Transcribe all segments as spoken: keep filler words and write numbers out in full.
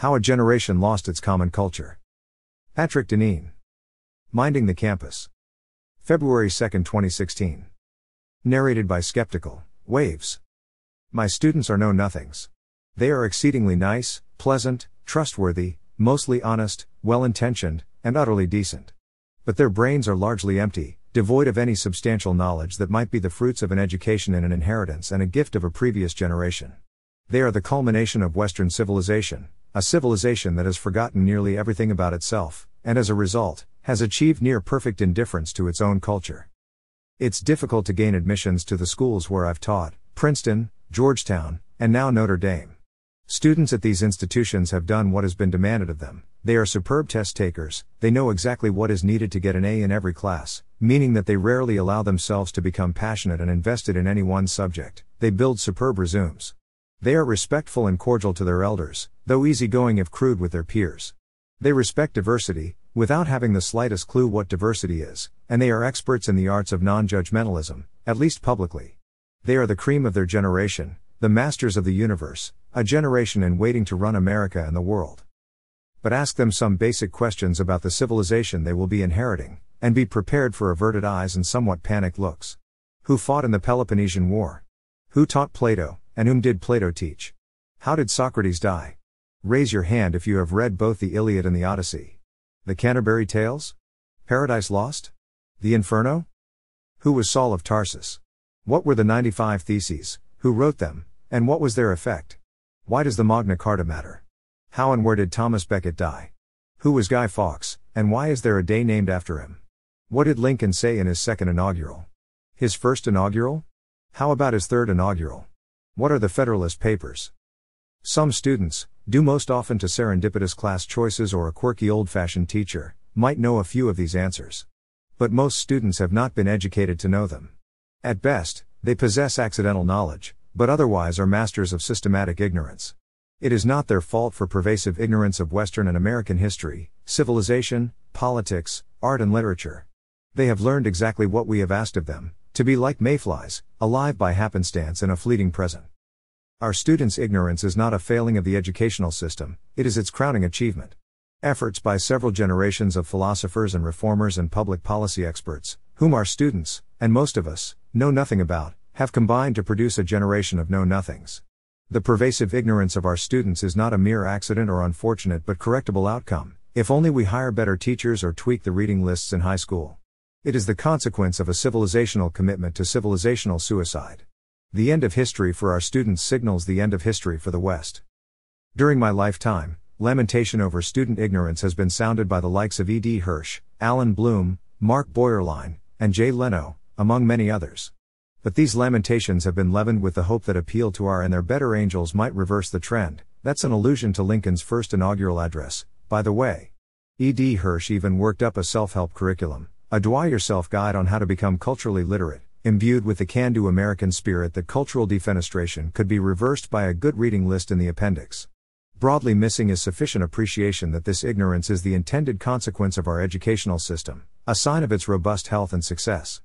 How a Generation Lost Its Common Culture. Patrick Deneen. Minding the Campus. February second, twenty sixteen. Narrated by Skeptical Waves. My students are no-nothings. They are exceedingly nice, pleasant, trustworthy, mostly honest, well-intentioned, and utterly decent. But their brains are largely empty, devoid of any substantial knowledge that might be the fruits of an education and an inheritance and a gift of a previous generation. They are the culmination of Western civilization, a civilization that has forgotten nearly everything about itself, and as a result, has achieved near-perfect indifference to its own culture. It's difficult to gain admissions to the schools where I've taught, Princeton, Georgetown, and now Notre Dame. Students at these institutions have done what has been demanded of them. They are superb test takers, they know exactly what is needed to get an A in every class, meaning that they rarely allow themselves to become passionate and invested in any one subject. They build superb resumes. They are respectful and cordial to their elders, though easygoing if crude with their peers. They respect diversity, without having the slightest clue what diversity is, and they are experts in the arts of non-judgmentalism, at least publicly. They are the cream of their generation, the masters of the universe, a generation in waiting to run America and the world. But ask them some basic questions about the civilization they will be inheriting, and be prepared for averted eyes and somewhat panicked looks. Who fought in the Peloponnesian War? Who taught Plato, and whom did Plato teach? How did Socrates die? Raise your hand if you have read both the Iliad and the Odyssey. The Canterbury Tales? Paradise Lost? The Inferno? Who was Saul of Tarsus? What were the ninety-five theses, who wrote them, and what was their effect? Why does the Magna Carta matter? How and where did Thomas Becket die? Who was Guy Fawkes, and why is there a day named after him? What did Lincoln say in his second inaugural? His first inaugural? How about his third inaugural? What are the Federalist Papers? Some students, due most often to serendipitous class choices or a quirky old-fashioned teacher, might know a few of these answers. But most students have not been educated to know them. At best, they possess accidental knowledge, but otherwise are masters of systematic ignorance. It is not their fault for pervasive ignorance of Western and American history, civilization, politics, art and literature. They have learned exactly what we have asked of them, to be like mayflies, alive by happenstance in a fleeting present. Our students' ignorance is not a failing of the educational system, it is its crowning achievement. Efforts by several generations of philosophers and reformers and public policy experts, whom our students, and most of us, know nothing about, have combined to produce a generation of know-nothings. The pervasive ignorance of our students is not a mere accident or unfortunate but correctable outcome, if only we hire better teachers or tweak the reading lists in high school. It is the consequence of a civilizational commitment to civilizational suicide. The end of history for our students signals the end of history for the West. During my lifetime, lamentation over student ignorance has been sounded by the likes of E. D. Hirsch, Alan Bloom, Mark Boyerlein, and Jay Leno, among many others. But these lamentations have been leavened with the hope that appeal to our and their better angels might reverse the trend. That's an allusion to Lincoln's first inaugural address, by the way. E. D. Hirsch even worked up a self-help curriculum, a do-it-yourself guide on how to become culturally literate, imbued with the can-do American spirit that cultural defenestration could be reversed by a good reading list in the appendix. Broadly missing is sufficient appreciation that this ignorance is the intended consequence of our educational system, a sign of its robust health and success.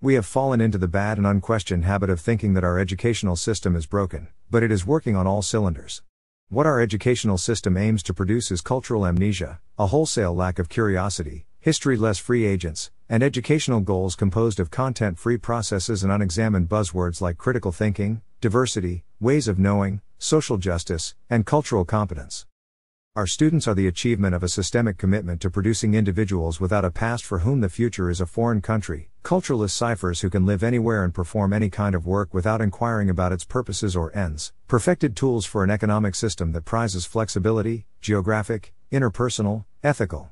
We have fallen into the bad and unquestioned habit of thinking that our educational system is broken, but it is working on all cylinders. What our educational system aims to produce is cultural amnesia, a wholesale lack of curiosity, history-less free agents, and educational goals composed of content-free processes and unexamined buzzwords like critical thinking, diversity, ways of knowing, social justice, and cultural competence. Our students are the achievement of a systemic commitment to producing individuals without a past for whom the future is a foreign country, cultureless ciphers who can live anywhere and perform any kind of work without inquiring about its purposes or ends, perfected tools for an economic system that prizes flexibility, geographic, interpersonal, ethical.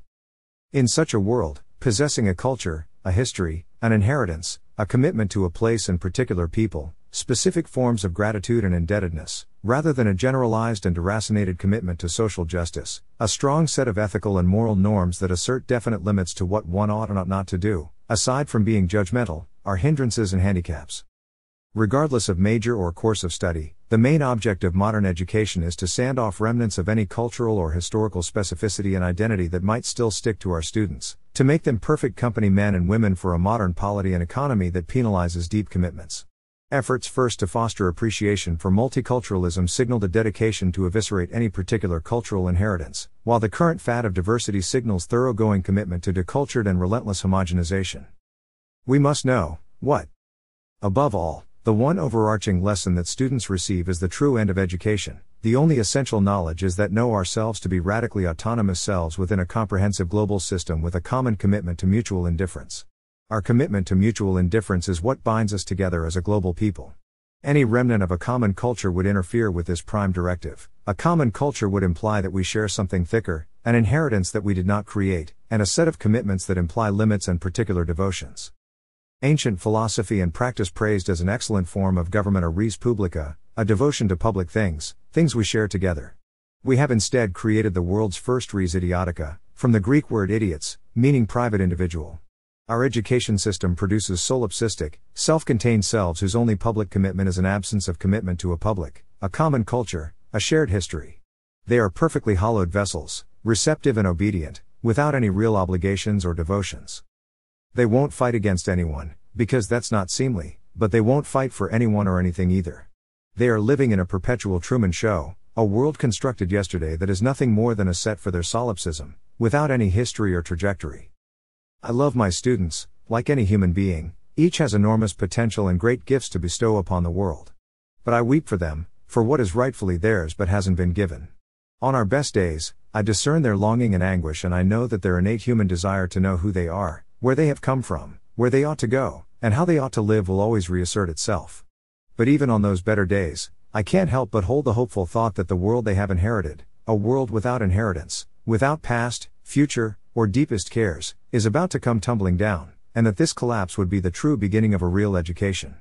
In such a world, possessing a culture, a history, an inheritance, a commitment to a place and particular people, specific forms of gratitude and indebtedness, rather than a generalized and deracinated commitment to social justice, a strong set of ethical and moral norms that assert definite limits to what one ought and ought not to do, aside from being judgmental, are hindrances and handicaps. Regardless of major or course of study, the main object of modern education is to sand off remnants of any cultural or historical specificity and identity that might still stick to our students, to make them perfect company men and women for a modern polity and economy that penalizes deep commitments. Efforts first to foster appreciation for multiculturalism signaled a dedication to eviscerate any particular cultural inheritance, while the current fad of diversity signals thoroughgoing commitment to decultured and relentless homogenization. We must know, what? Above all, the one overarching lesson that students receive is the true end of education. The only essential knowledge is that know ourselves to be radically autonomous selves within a comprehensive global system with a common commitment to mutual indifference. Our commitment to mutual indifference is what binds us together as a global people. Any remnant of a common culture would interfere with this prime directive. A common culture would imply that we share something thicker, an inheritance that we did not create, and a set of commitments that imply limits and particular devotions. Ancient philosophy and practice praised as an excellent form of government a res publica, a devotion to public things, things we share together. We have instead created the world's first res idiotica, from the Greek word idiots, meaning private individual. Our education system produces solipsistic, self-contained selves whose only public commitment is an absence of commitment to a public, a common culture, a shared history. They are perfectly hollowed vessels, receptive and obedient, without any real obligations or devotions. They won't fight against anyone, because that's not seemly, but they won't fight for anyone or anything either. They are living in a perpetual Truman Show, a world constructed yesterday that is nothing more than a set for their solipsism, without any history or trajectory. I love my students. Like any human being, each has enormous potential and great gifts to bestow upon the world. But I weep for them, for what is rightfully theirs but hasn't been given. On our best days, I discern their longing and anguish, and I know that their innate human desire to know who they are, where they have come from, where they ought to go, and how they ought to live will always reassert itself. But even on those better days, I can't help but hold the hopeful thought that the world they have inherited, a world without inheritance, without past, future, or deepest cares, is about to come tumbling down, and that this collapse would be the true beginning of a real education.